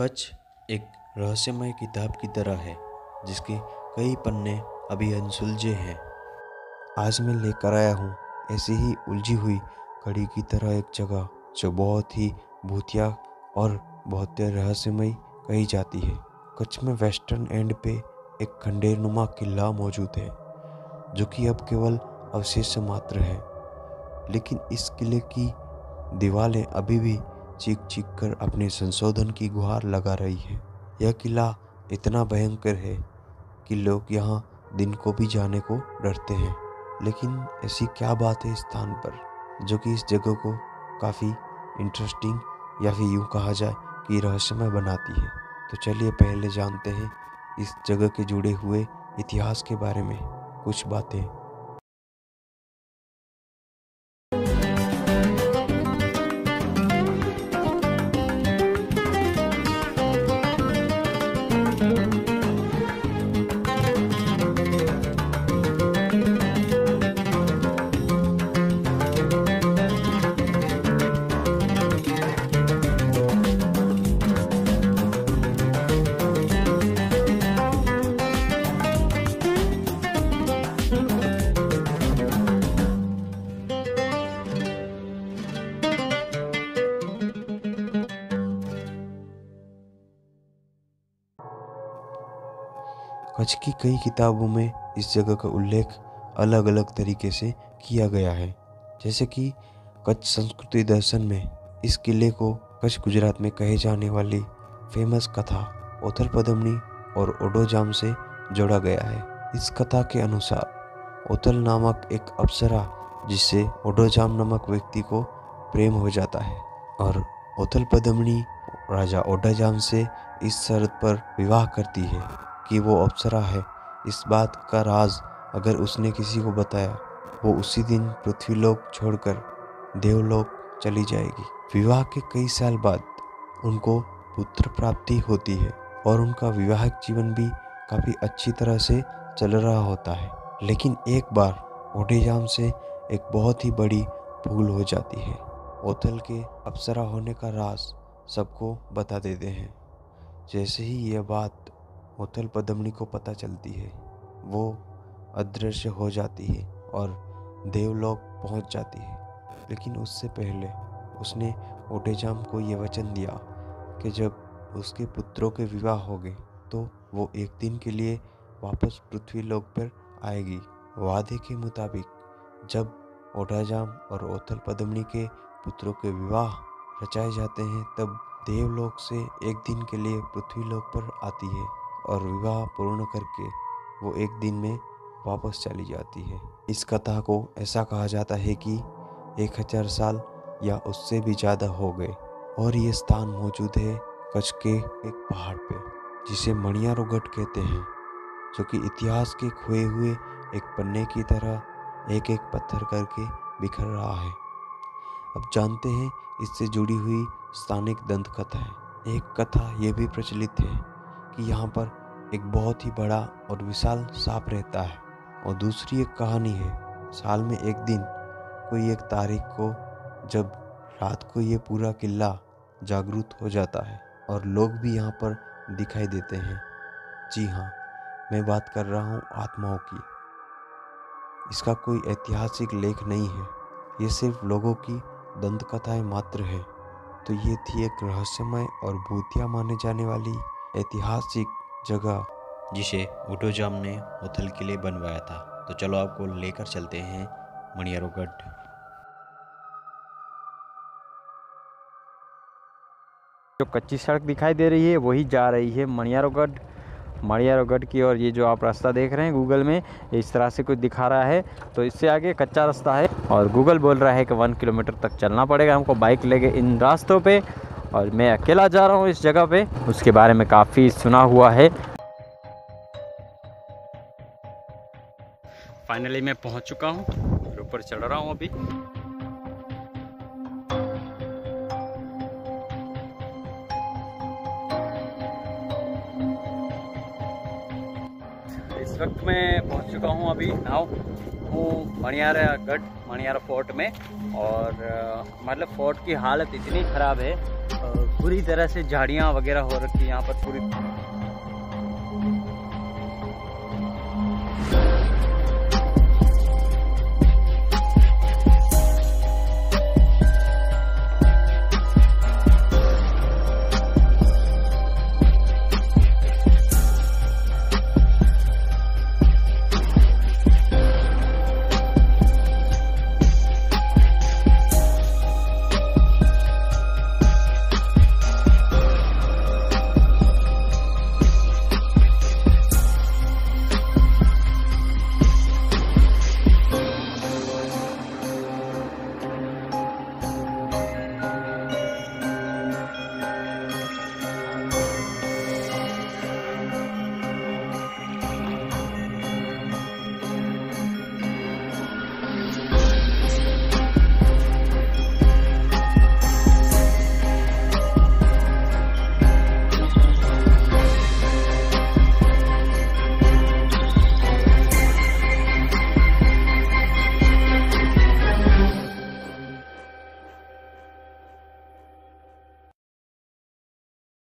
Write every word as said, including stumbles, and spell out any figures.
कच्छ एक रहस्यमय किताब की तरह है जिसके कई पन्ने अभी अनसुलझे हैं। आज मैं लेकर आया हूँ ऐसी ही उलझी हुई कड़ी की तरह एक जगह जो बहुत ही भूतिया और बहुत रहस्यमय कही जाती है। कच्छ में वेस्टर्न एंड पे एक खंडेरनुमा किला मौजूद है जो कि अब केवल अवशेष मात्र है, लेकिन इस किले की दीवारें अभी भी चीख चीख कर अपने संशोधन की गुहार लगा रही है। यह किला इतना भयंकर है कि लोग यहाँ दिन को भी जाने को डरते हैं। लेकिन ऐसी क्या बात है इस स्थान पर जो कि इस जगह को काफ़ी इंटरेस्टिंग या फिर यूँ कहा जाए कि रहस्यमय बनाती है। तो चलिए पहले जानते हैं इस जगह के जुड़े हुए इतिहास के बारे में कुछ बातें। कच्छ की कई किताबों में इस जगह का उल्लेख अलग अलग तरीके से किया गया है, जैसे कि कच्छ संस्कृति दर्शन में इस किले को कच्छ गुजरात में कहे जाने वाली फेमस कथा ओठल पदमणी और ओडोजाम से जोड़ा गया है। इस कथा के अनुसार ओठल नामक एक अप्सरा जिससे ओडोजाम नामक व्यक्ति को प्रेम हो जाता है और ओठल पदमणी राजा ओडोजाम से इस शर्त पर विवाह करती है कि वो अप्सरा है। इस बात का राज अगर उसने किसी को बताया वो उसी दिन पृथ्वीलोक छोड़कर देवलोक चली जाएगी। विवाह के कई साल बाद उनको पुत्र प्राप्ति होती है और उनका वैवाहिक जीवन भी काफ़ी अच्छी तरह से चल रहा होता है। लेकिन एक बार ओडोजाम से एक बहुत ही बड़ी भूल हो जाती है। ओठल के अप्सरा होने का राज सबको बता देते हैं। जैसे ही यह बात ओठल पदमणी को पता चलती है वो अदृश्य हो जाती है और देवलोक पहुंच जाती है। लेकिन उससे पहले उसने ओडोजाम को ये वचन दिया कि जब उसके पुत्रों के विवाह हो गए तो वो एक दिन के लिए वापस पृथ्वीलोक पर आएगी। वादे के मुताबिक जब ओडोजाम और ओठल पदमणी के पुत्रों के विवाह रचाए जाते हैं तब देवलोक से एक दिन के लिए पृथ्वीलोक पर आती है और विवाह पूर्ण करके वो एक दिन में वापस चली जाती है। इस कथा को ऐसा कहा जाता है कि एक हजार साल या उससे भी ज़्यादा हो गए और ये स्थान मौजूद है कच्छ के एक पहाड़ पे जिसे मणियारो गढ़ कहते हैं, जो कि इतिहास के खोए हुए एक पन्ने की तरह एक एक पत्थर करके बिखर रहा है। अब जानते हैं इससे जुड़ी हुई स्थानिक दंत कथाएं। एक कथा ये भी प्रचलित है कि यहाँ पर एक बहुत ही बड़ा और विशाल सांप रहता है और दूसरी एक कहानी है साल में एक दिन कोई एक तारीख को जब रात को ये पूरा किला जागरूक हो जाता है और लोग भी यहाँ पर दिखाई देते हैं। जी हाँ, मैं बात कर रहा हूँ आत्माओं की। इसका कोई ऐतिहासिक लेख नहीं है, ये सिर्फ लोगों की दंत कथाएं मात्र है। तो ये थी एक रहस्यमय और भूतिया माने जाने वाली ऐतिहासिक जगह जिसे ओडोजाम ने ओठल के लिए बनवाया था। तो चलो आपको लेकर चलते हैं मणियारो गढ़। जो कच्ची सड़क दिखाई दे रही है वही जा रही है मणियारो गढ़ मणियारो गढ़ की ओर। ये जो आप रास्ता देख रहे हैं गूगल में इस तरह से कुछ दिखा रहा है, तो इससे आगे कच्चा रास्ता है और गूगल बोल रहा है कि वन किलोमीटर तक चलना पड़ेगा हमको बाइक लेके इन रास्तों पे, और मैं अकेला जा रहा हूँ इस जगह पे। उसके बारे में काफ़ी सुना हुआ है। फाइनली मैं पहुँच चुका हूँ और ऊपर चढ़ रहा हूँ अभी। इस वक्त मैं पहुँच चुका हूँ अभी नाव हूँ मणियारा गढ़ मणियारा फोर्ट में, और मतलब फोर्ट की हालत इतनी ख़राब है पूरी तरह से झाड़ियाँ वगैरह हो रखी है यहाँ पर पूरी।